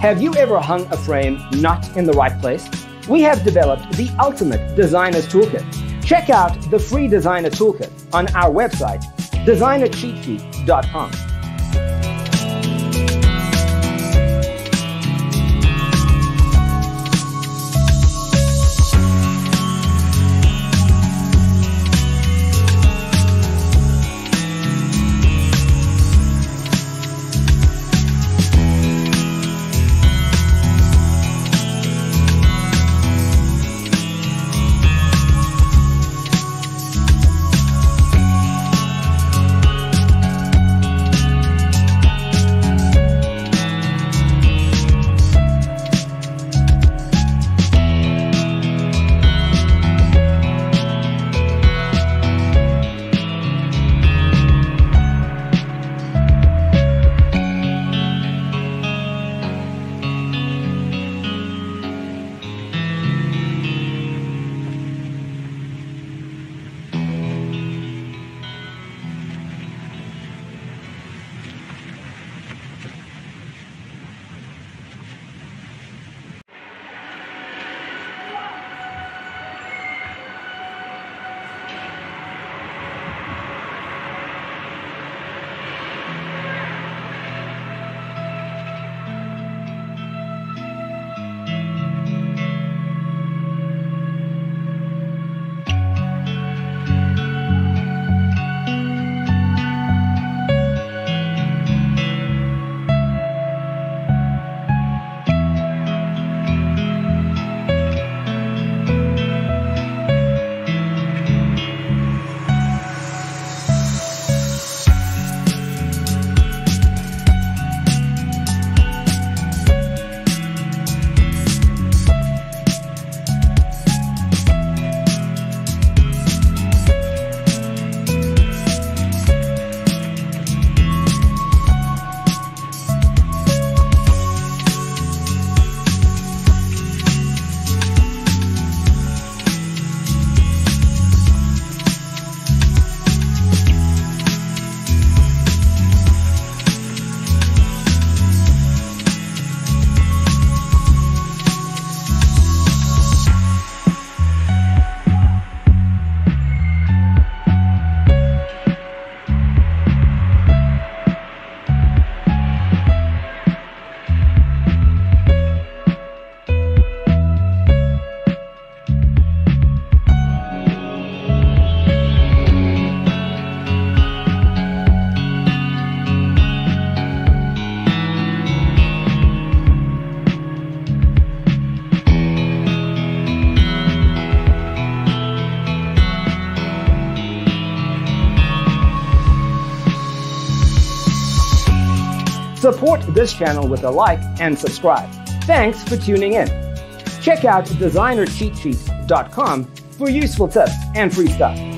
Have you ever hung a frame not in the right place? We have developed the ultimate designer's toolkit. Check out the free designer toolkit on our website, designercheatsheets.com. Support this channel with a like and subscribe. Thanks for tuning in. Check out designercheatsheets.com for useful tips and free stuff.